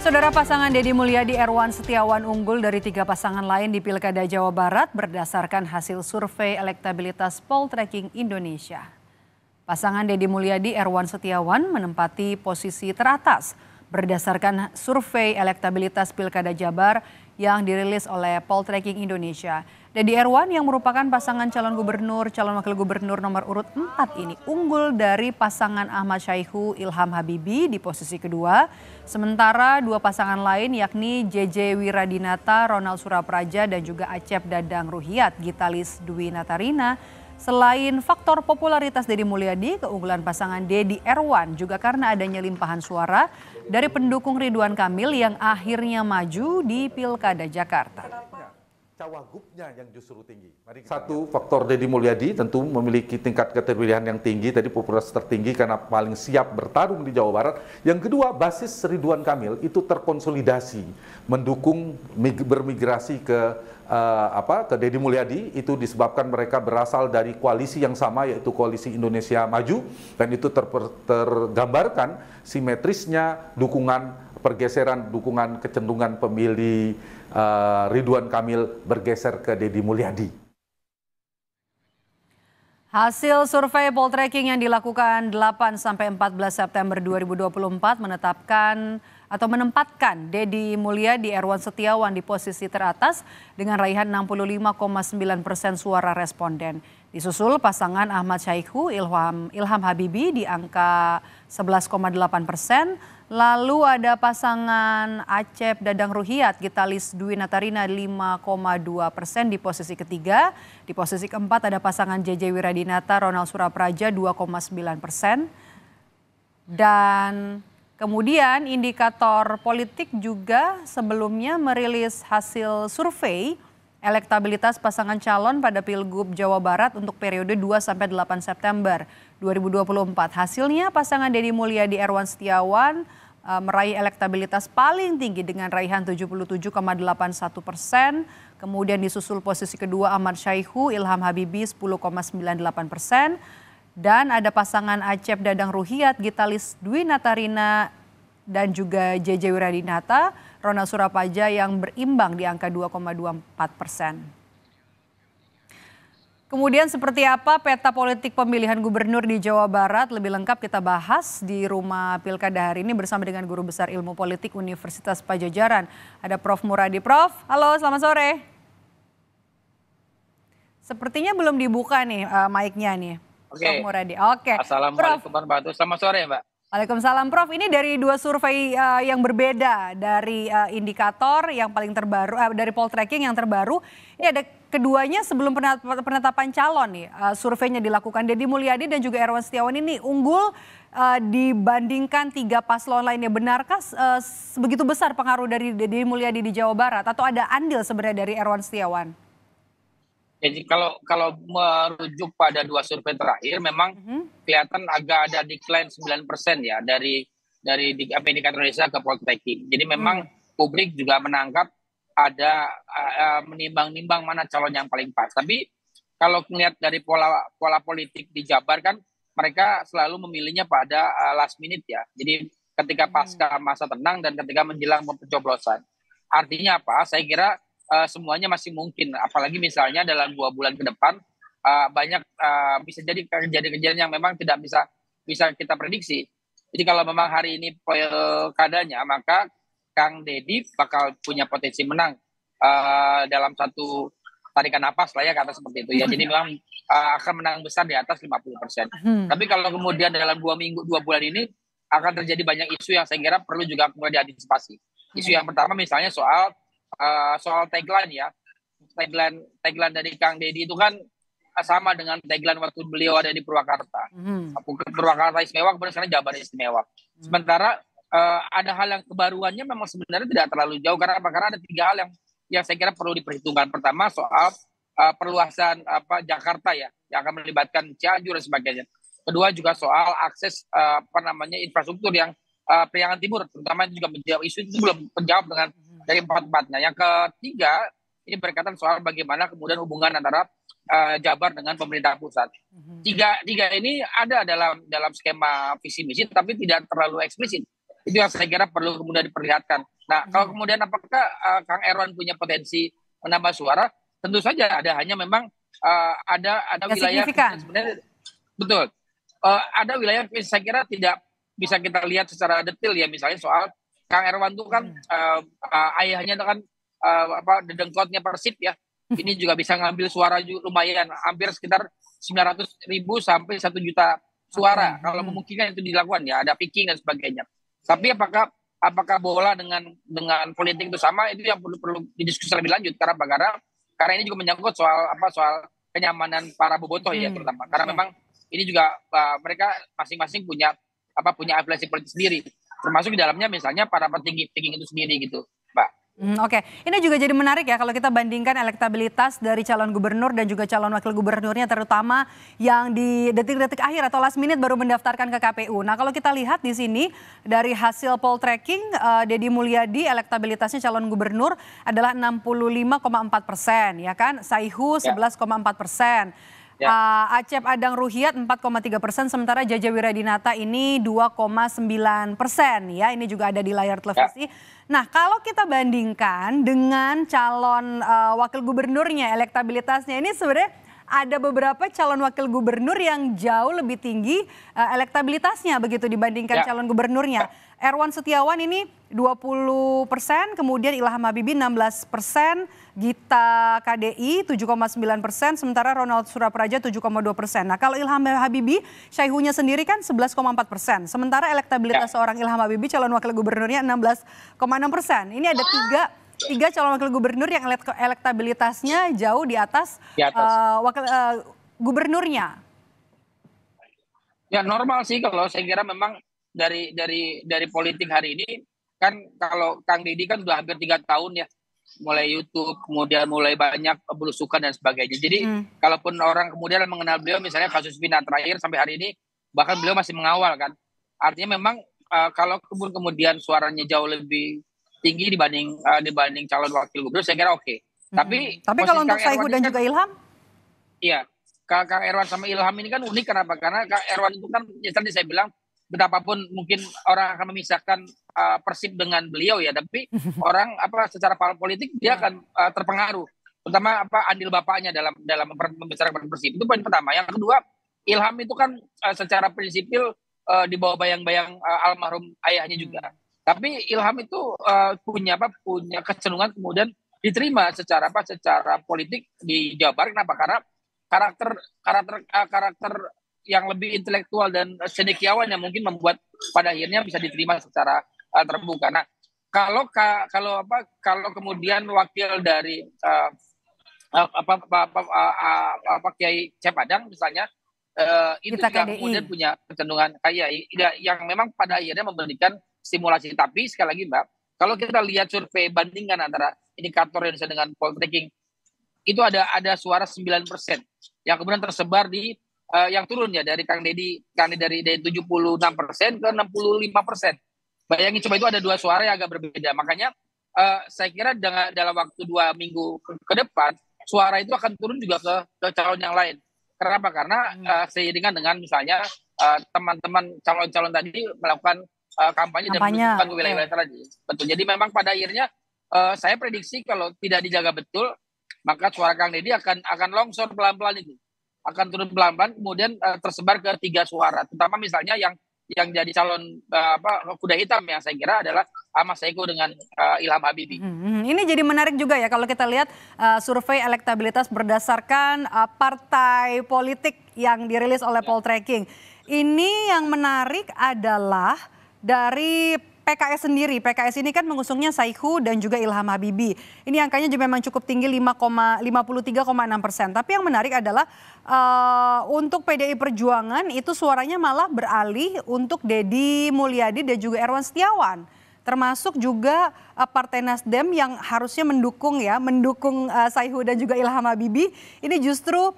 Saudara, pasangan Dedi Mulyadi Erwan Setiawan unggul dari 3 pasangan lain di Pilkada Jawa Barat berdasarkan hasil survei elektabilitas Poltracking Indonesia. Pasangan Dedi Mulyadi Erwan Setiawan menempati posisi teratas berdasarkan survei elektabilitas Pilkada Jabar yang dirilis oleh Poltracking Indonesia. Dedi Erwan yang merupakan pasangan calon gubernur, calon wakil gubernur nomor urut 4 ini unggul dari pasangan Ahmad Syaikhu Ilham Habibie di posisi kedua. Sementara 2 pasangan lain yakni Jeje Wiradinata, Ronal Surapraja dan juga Acep Dadang Ruhiat, Gitalis Dwi Natarina. Selain faktor popularitas Dedi Mulyadi, keunggulan pasangan Dedi Erwan juga karena adanya limpahan suara dari pendukung Ridwan Kamil yang akhirnya maju di Pilkada Jakarta. Cawagupnya yang justru tinggi. Satu, faktor Dedi Mulyadi tentu memiliki tingkat keterpilihan yang tinggi, tadi popularitas tertinggi karena paling siap bertarung di Jawa Barat. Yang kedua, basis Ridwan Kamil itu terkonsolidasi, mendukung bermigrasi ke Dedi Mulyadi. Itu disebabkan mereka berasal dari koalisi yang sama, yaitu Koalisi Indonesia Maju, dan itu tergambarkan simetrisnya dukungan. Pergeseran dukungan kecenderungan pemilih Ridwan Kamil bergeser ke Dedi Mulyadi. Hasil survei Poltracking yang dilakukan 8–14 September 2024 menempatkan Dedi Mulyadi Erwan Setiawan di posisi teratas dengan raihan 65,9% suara responden. Disusul pasangan Ahmad Syaikhu Ilham Habibie di angka 11,8%, lalu ada pasangan Acep Dadang Ruhiat Gitalis Dwi Natarina 5,2% di posisi ketiga. Di posisi keempat ada pasangan Jeje Wiradinata Ronal Surapraja 2,9%. Dan kemudian indikator politik juga sebelumnya merilis hasil survei elektabilitas pasangan calon pada Pilgub Jawa Barat untuk periode 2–8 September 2024. Hasilnya pasangan Dedi Mulyadi Erwan Setiawan meraih elektabilitas paling tinggi dengan raihan 77,81%. Kemudian disusul posisi kedua Ahmad Syaikhu Ilham Habibie 10,98%. Dan ada pasangan Acep Dadang Ruhiat, Gitalis Dwi Natarina dan juga Jeje Wiradinata, Ronal Surapraja yang berimbang di angka 2,24%. Kemudian seperti apa peta politik pemilihan gubernur di Jawa Barat? Lebih lengkap kita bahas di Rumah Pilkada hari ini bersama dengan Guru Besar Ilmu Politik Universitas Pajajaran. Ada Prof. Muradi. Prof, halo, selamat sore. Sepertinya belum dibuka nih mic-nya nih. Oke. Okay. Assalamualaikum warahmatullahi wabarakatuh. Selamat sore, Mbak. Waalaikumsalam, Prof. Ini dari 2 survei yang berbeda dari indikator yang paling terbaru dari Poltracking yang terbaru. Ini ada keduanya sebelum penetapan calon nih. Surveinya dilakukan Dedi Mulyadi dan juga Erwan Setiawan ini unggul dibandingkan 3 paslon lainnya. Benarkah sebegitu besar pengaruh dari Dedi Mulyadi di Jawa Barat atau ada andil sebenarnya dari Erwan Setiawan? Jadi kalau merujuk pada 2 survei terakhir memang kelihatan agak ada decline 9% ya dari indikator Indonesia ke Poltracking. Jadi memang publik juga menangkap ada menimbang-nimbang mana calon yang paling pas. Tapi kalau melihat dari pola politik di Jabar kan mereka selalu memilihnya pada last minute ya. Jadi ketika pasca masa tenang dan ketika menjelang pencoblosan. Artinya apa? Saya kira semuanya masih mungkin, apalagi misalnya dalam 2 bulan ke depan banyak bisa jadi kejadian-kejadian yang memang tidak bisa kita prediksi. Jadi kalau memang hari ini pilkadanya, maka Kang Dedi bakal punya potensi menang dalam satu tarikan napas lah ya, kata seperti itu ya. Jadi memang akan menang besar di atas 50%. Tapi kalau kemudian dalam 2 bulan ini akan terjadi banyak isu yang saya kira perlu juga mulai diantisipasi. Isu yang pertama misalnya soal tagline ya, tagline dari Kang Dedi itu kan sama dengan tagline waktu beliau ada di Purwakarta. Purwakarta istimewa, kemudian sekarang Jabar istimewa. Sementara ada hal yang kebaruannya memang sebenarnya tidak terlalu jauh karena ada 3 hal yang saya kira perlu diperhitungkan. Pertama soal perluasan Jakarta ya, yang akan melibatkan Cianjur dan sebagainya. Kedua juga soal akses infrastruktur yang Priangan Timur, terutama juga menjawab isu itu belum menjawab dengan dari 4-4-nya. Yang ketiga, ini berkaitan soal bagaimana kemudian hubungan antara Jabar dengan pemerintah pusat. Tiga ini ada dalam skema visi misi, tapi tidak terlalu eksplisit. Itu yang saya kira perlu kemudian diperlihatkan. Nah, kalau kemudian apakah Kang Erwan punya potensi menambah suara? Tentu saja ada, hanya memang ada wilayah sebenarnya betul. Ada wilayah yang saya kira tidak bisa kita lihat secara detail ya, misalnya soal Kang Erwan itu kan ayahnya itu kan dedengkotnya Persib ya. Ini juga bisa ngambil suara lumayan, hampir sekitar 900.000 sampai 1 juta suara. Kalau memungkinkan itu dilakukan ya, ada picking dan sebagainya. Tapi apakah bola dengan politik itu sama, itu yang perlu didiskusi lebih lanjut karena ini juga menyangkut soal kenyamanan para bobotoh ya terutama. Karena memang ini juga mereka masing-masing punya afiliasi politik sendiri. Termasuk di dalamnya misalnya para petinggi-petinggi itu sendiri gitu, Pak. Oke, ini juga jadi menarik ya kalau kita bandingkan elektabilitas dari calon gubernur dan juga calon wakil gubernurnya, terutama yang di detik-detik akhir atau last minute baru mendaftarkan ke KPU. Nah, kalau kita lihat di sini dari hasil poltracking, Dedi Mulyadi elektabilitasnya calon gubernur adalah 65,4%, ya kan? Syaikhu 11,4%. Ya. Acep Dadang Ruhiat 4,3%, sementara Jeje Wiradinata ini 2,9%. Ya, ini juga ada di layar televisi. Ya. Nah, kalau kita bandingkan dengan calon wakil gubernurnya, elektabilitasnya ini sebenarnya ada beberapa calon wakil gubernur yang jauh lebih tinggi elektabilitasnya begitu dibandingkan calon gubernurnya. Erwan Setiawan ini 20%, kemudian Ilham Habibie 16%, Gita KDI 7,9%, sementara Ronal Surapraja 7,2%. Nah, kalau Ilham Habibie, Syaikhunya sendiri kan 11,4%, sementara elektabilitas seorang Ilham Habibie calon wakil gubernurnya 16,6%. Ini ada tiga calon wakil gubernur yang elektabilitasnya jauh di atas. Gubernurnya. Ya normal sih kalau saya kira memang dari politik hari ini. Kan kalau Kang Dedi kan udah hampir 3 tahun ya, mulai YouTube, kemudian mulai banyak belusukan dan sebagainya. Jadi kalaupun orang kemudian mengenal beliau, misalnya kasus Vina terakhir sampai hari ini, bahkan beliau masih mengawal kan. Artinya memang kalau kemudian suaranya jauh lebih tinggi dibanding calon wakil gubernur, saya kira oke. Tapi kalau untuk Syaikhu dan juga Ilham? Iya, Kang Erwan sama Ilham ini kan unik, kenapa? Karena Kang Erwan itu kan tadi saya bilang, betapapun mungkin orang akan memisahkan Persib dengan beliau ya, tapi orang secara politik dia akan terpengaruh, terutama andil bapaknya dalam membesarkan Persib. Itu poin pertama. Yang kedua, Ilham itu kan secara prinsipil di bawah bayang-bayang almarhum ayahnya juga. Tapi Ilham itu punya kecenderungan kemudian diterima secara politik di Jawa Barat. Kenapa? Karena karakter yang lebih intelektual dan cendekiawan yang mungkin membuat pada akhirnya bisa diterima secara terbuka. Nah, kalau kemudian wakil dari Kiai Acep Dadang misalnya itu juga kemudian punya kecenderungan yang memang pada akhirnya memberikan stimulasi. Tapi sekali lagi Mbak, kalau kita lihat survei bandingan antara indikator Indonesia dengan poltracking, itu ada suara 9% yang kemudian tersebar di yang turun ya dari Kang Dedi, dari 76% ke 65%. Bayangin coba, itu ada 2 suara yang agak berbeda. Makanya saya kira dalam waktu 2 minggu ke depan, suara itu akan turun juga ke calon yang lain. Kenapa? Karena seiringan dengan misalnya teman-teman calon-calon tadi melakukan kampanye dan menutupan ke wilayah-wilayah tadi. Betul. Jadi memang pada akhirnya saya prediksi kalau tidak dijaga betul, maka suara Kang Dedi akan longsor pelan-pelan itu. Akan turun pelan-pelan, kemudian tersebar ke 3 suara. Terutama misalnya yang jadi calon kuda hitam yang saya kira adalah Ahmad Syaikhu dengan Ilham Habibie. Ini jadi menarik juga ya kalau kita lihat survei elektabilitas berdasarkan partai politik yang dirilis oleh poltracking. Ini yang menarik adalah dari PKS sendiri. PKS ini kan mengusungnya Syaikhu dan juga Ilham Habibie. Ini angkanya juga memang cukup tinggi, 53,6%. Tapi yang menarik adalah untuk PDI Perjuangan itu suaranya malah beralih untuk Dedi Mulyadi dan juga Erwan Setiawan. Termasuk juga Partai Nasdem yang harusnya mendukung Syaikhu dan juga Ilham Habibie. Ini justru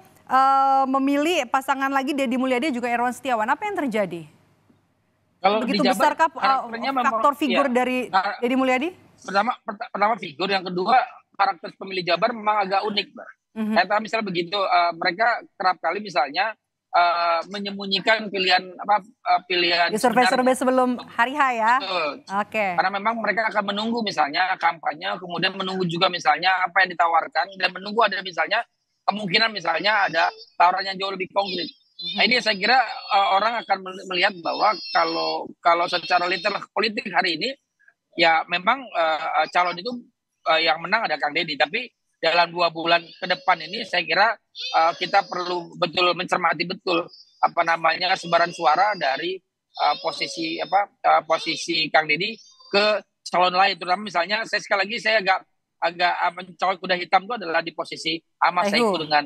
memilih pasangan lagi Dedi Mulyadi juga Erwan Setiawan. Apa yang terjadi? Kalau begitu besar faktor figur dari Dedi Mulyadi? Pertama figur, yang kedua karakter pemilih Jabar memang agak unik, Mbak. Misalnya begitu, mereka kerap kali misalnya menyembunyikan pilihan survei-survei sebelum hari H ya. Oke. Karena memang mereka akan menunggu misalnya kampanye, kemudian menunggu juga misalnya apa yang ditawarkan, dan menunggu ada misalnya kemungkinan misalnya ada tawaran yang jauh lebih konkret. Nah, ini saya kira orang akan melihat bahwa kalau secara literal politik hari ini ya memang calon itu yang menang ada Kang Dedi, tapi dalam 2 bulan ke depan ini saya kira kita perlu betul mencermati betul sebaran suara dari posisi Kang Dedi ke calon lain, terutama misalnya saya sekali lagi saya agak mencolok kuda hitam itu adalah di posisi Ahmad Syaikhu dengan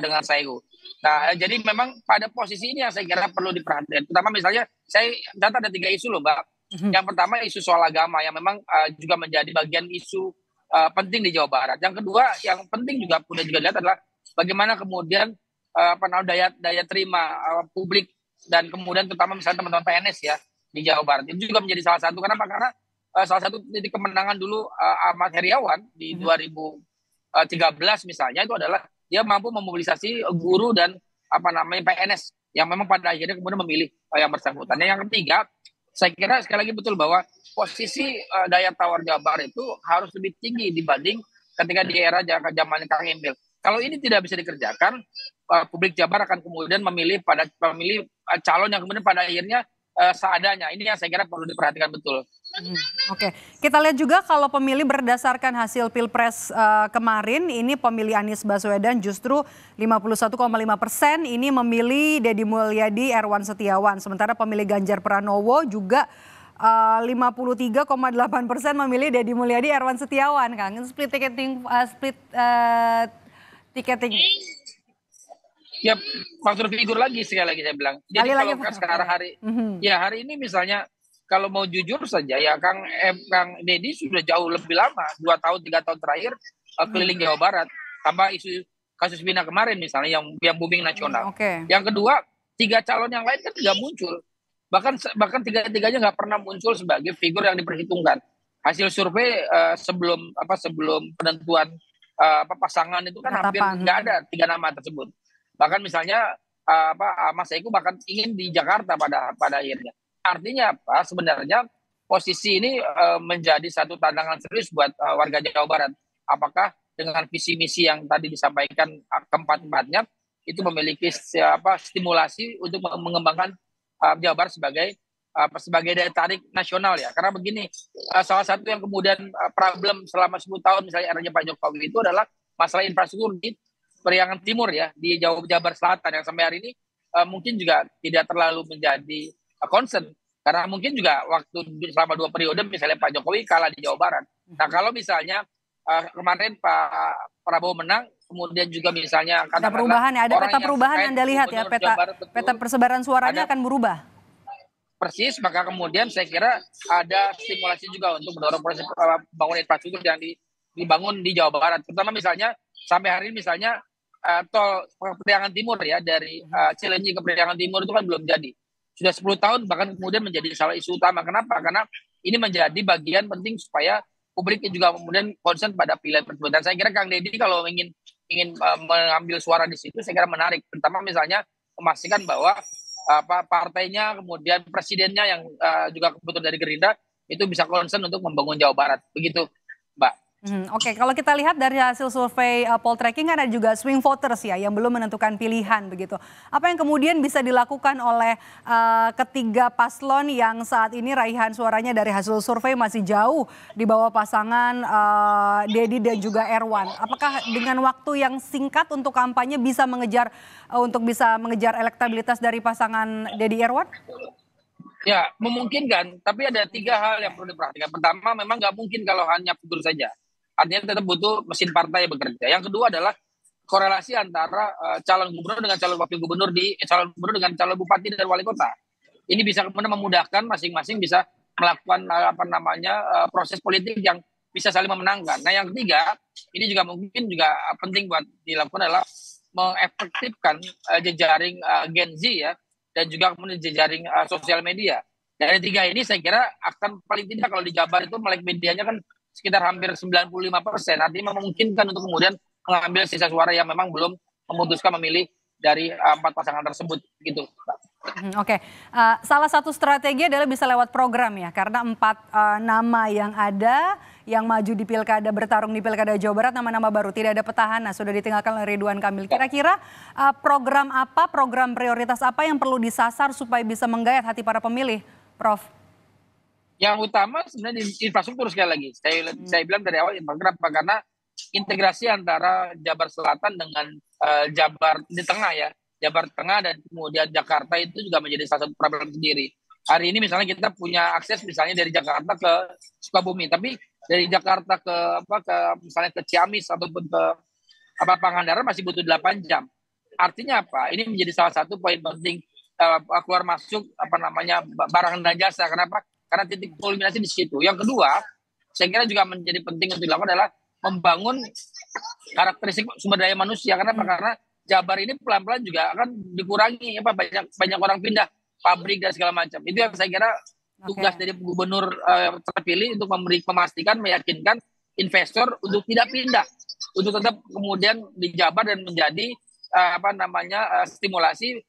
dengan Syaikhu. Nah, jadi memang pada posisi ini yang saya kira perlu diperhatikan. Terutama misalnya saya data ada 3 isu loh, Mbak. Yang pertama isu soal agama yang memang juga menjadi bagian isu penting di Jawa Barat. Yang kedua, yang penting juga perlu juga dilihat adalah bagaimana kemudian daya terima publik, dan kemudian terutama misalnya teman-teman PNS ya di Jawa Barat. Itu juga menjadi salah satu karena salah satu titik kemenangan dulu Ahmad Heriawan di 2013 misalnya itu adalah dia mampu memobilisasi guru dan PNS yang memang pada akhirnya kemudian memilih yang bersangkutan. Yang ketiga, saya kira sekali lagi betul bahwa posisi daya tawar Jawa Barat itu harus lebih tinggi dibanding ketika di era zaman Kang Emil. Kalau ini tidak bisa dikerjakan, publik Jabar akan kemudian memilih calon yang kemudian pada akhirnya seadanya. Ini yang saya kira perlu diperhatikan betul. Oke. Kita lihat juga kalau pemilih berdasarkan hasil Pilpres kemarin, ini pemilih Anies Baswedan justru 51,5%, ini memilih Dedi Mulyadi, Erwan Setiawan. Sementara pemilih Ganjar Pranowo juga 53,8% memilih Dedi Mulyadi, Erwan Setiawan, Kang. Split ticketing. Ya, faktor figur lagi sekali lagi saya bilang. Jadi kalau sekarang hari ini misalnya kalau mau jujur saja ya Kang Dedi sudah jauh lebih lama, 2-3 tahun terakhir keliling Jawa Barat. Tambah isu kasus Bina kemarin misalnya yang booming nasional. Yang kedua, 3 calon yang lain kan tidak muncul. Bahkan 3-3-nya nggak pernah muncul sebagai figur yang diperhitungkan. Hasil survei sebelum penentuan pasangan itu kan hampir nggak ada 3 nama tersebut. Bahkan misalnya Mas Syaikhu bahkan ingin di Jakarta pada akhirnya. Artinya apa? Sebenarnya posisi ini menjadi satu tantangan serius buat warga Jawa Barat. Apakah dengan visi misi yang tadi disampaikan keempat-empatnya itu memiliki stimulasi untuk mengembangkan Jawa Barat sebagai daya tarik nasional ya. Karena begini, salah satu yang kemudian problem selama 10 tahun misalnya eranya Pak Jokowi itu adalah masalah infrastruktur di Priangan Timur ya, di Jabar Selatan yang sampai hari ini mungkin juga tidak terlalu menjadi concern. Karena mungkin juga waktu selama 2 periode misalnya Pak Jokowi kalah di Jawa Barat. Nah, kalau misalnya kemarin Pak Prabowo menang, kemudian juga misalnya ada perubahan ya, ada peta perubahan Anda lihat ya, peta persebaran suaranya akan berubah. Persis, maka kemudian saya kira ada stimulasi juga untuk mendorong proses bangunan infrastruktur yang dibangun di Jawa Barat. Terutama misalnya sampai hari ini misalnya tol Priangan Timur ya dari Cilenyi ke Priangan Timur itu kan belum jadi. Sudah 10 tahun bahkan kemudian menjadi salah isu utama. Kenapa? Karena ini menjadi bagian penting supaya publik juga kemudian konsen pada pilihan tersebut. Dan saya kira Kang Dedi kalau ingin mengambil suara di situ, saya kira menarik. Pertama misalnya memastikan bahwa partainya, kemudian presidennya yang juga kebetulan dari Gerindra itu bisa konsen untuk membangun Jawa Barat. Begitu, Mbak. Oke, kalau kita lihat dari hasil survei Poltracking kan ada juga swing voters ya yang belum menentukan pilihan begitu. Apa yang kemudian bisa dilakukan oleh ketiga paslon yang saat ini raihan suaranya dari hasil survei masih jauh di bawah pasangan Dedi dan juga Erwan. Apakah dengan waktu yang singkat untuk kampanye bisa mengejar elektabilitas dari pasangan Dedi Erwan? Ya, memungkinkan, tapi ada 3 hal yang perlu diperhatikan. Pertama, memang nggak mungkin kalau hanya figur saja. Artinya tetap butuh mesin partai bekerja. Yang kedua adalah korelasi antara calon gubernur dengan calon wakil gubernur, calon gubernur dengan calon bupati dan wali kota. Ini bisa kemudian memudahkan masing-masing bisa melakukan proses politik yang bisa saling memenangkan. Nah, yang ketiga, ini juga mungkin juga penting buat dilakukan adalah mengefektifkan jejaring Gen Z ya, dan juga kemudian jejaring sosial media. Dari 3 ini saya kira akan paling tidak kalau di Jabar itu melek medianya kan sekitar hampir 95%. Artinya memungkinkan untuk kemudian mengambil sisa suara yang memang belum memutuskan memilih dari empat pasangan tersebut gitu. Oke, salah satu strategi adalah bisa lewat program ya, karena empat nama yang ada yang maju di pilkada, bertarung di Pilkada Jawa Barat, nama-nama baru, tidak ada petahana, sudah ditinggalkan oleh Ridwan Kamil. Kira-kira program apa, program prioritas apa yang perlu disasar supaya bisa menggayat hati para pemilih, Prof? Yang utama sebenarnya infrastruktur, sekali lagi saya bilang dari awal infrastruktur, karena integrasi antara Jabar Selatan dengan Jabar di tengah ya, Jabar Tengah dan kemudian Jakarta itu juga menjadi salah satu problem sendiri. Hari ini misalnya kita punya akses misalnya dari Jakarta ke Sukabumi, tapi dari Jakarta ke misalnya ke Ciamis ataupun ke Pangandaran masih butuh 8 jam. Artinya apa? Ini menjadi salah satu poin penting keluar masuk barang dan jasa. Kenapa? Karena titik kulminasi di situ. Yang kedua, saya kira juga menjadi penting untuk dilakukan adalah membangun karakteristik sumber daya manusia. Kenapa? Karena Jabar ini pelan-pelan juga akan dikurangi banyak orang pindah pabrik dan segala macam. Itu yang saya kira tugas dari gubernur terpilih untuk memastikan, meyakinkan investor untuk tidak pindah, untuk tetap kemudian di Jabar dan menjadi stimulasi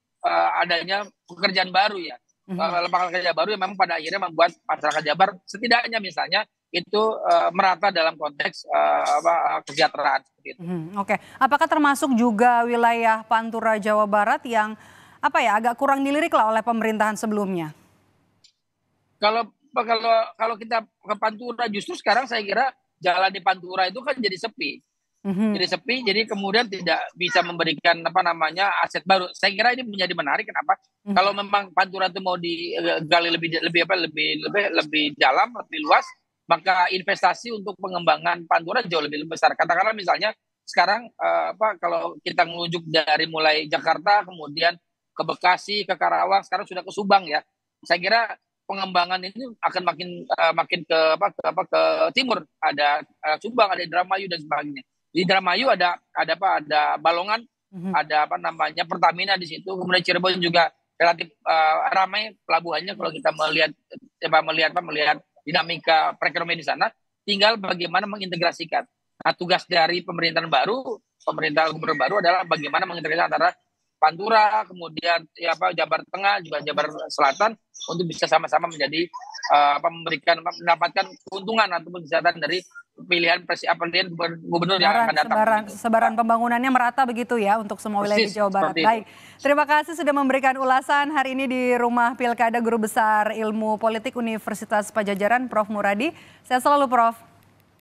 adanya pekerjaan baru ya, lapangan kerja baru yang memang pada akhirnya membuat masyarakat Jabar setidaknya misalnya itu merata dalam konteks kesejahteraan. Gitu. Oke, apakah termasuk juga wilayah Pantura Jawa Barat yang agak kurang dilirik lah oleh pemerintahan sebelumnya? Kalau kita ke Pantura, justru sekarang saya kira jalan di Pantura itu kan jadi sepi, jadi kemudian tidak bisa memberikan aset baru. Saya kira ini menjadi menarik. Kenapa? Kalau memang Pantura itu mau digali lebih dalam, lebih luas, maka investasi untuk pengembangan Pantura jauh lebih besar. Katakanlah misalnya sekarang kalau kita menunjuk dari mulai Jakarta, kemudian ke Bekasi, ke Karawang, sekarang sudah ke Subang ya. Saya kira pengembangan ini akan makin ke timur. Ada Subang, ada Dramayu dan sebagainya. Di Dramayu ada Balongan, ada Pertamina di situ. Kemudian Cirebon juga relatif ramai pelabuhannya kalau kita melihat dinamika perekonomian di sana, tinggal bagaimana mengintegrasikan. Nah, tugas dari pemerintahan gubernur baru adalah bagaimana mengintegrasikan antara Pantura, kemudian Jabar Tengah, juga Jabar Selatan, untuk bisa sama-sama menjadi mendapatkan keuntungan ataupun kesejahteraan dari pilihan gubernur yang akan datang. Sebaran pembangunannya merata begitu ya untuk semua wilayah di Jawa Barat. Baik, terima kasih sudah memberikan ulasan hari ini di Rumah Pilkada Guru Besar Ilmu Politik Universitas Pajajaran, Prof. Muradi. Saya selalu, Prof.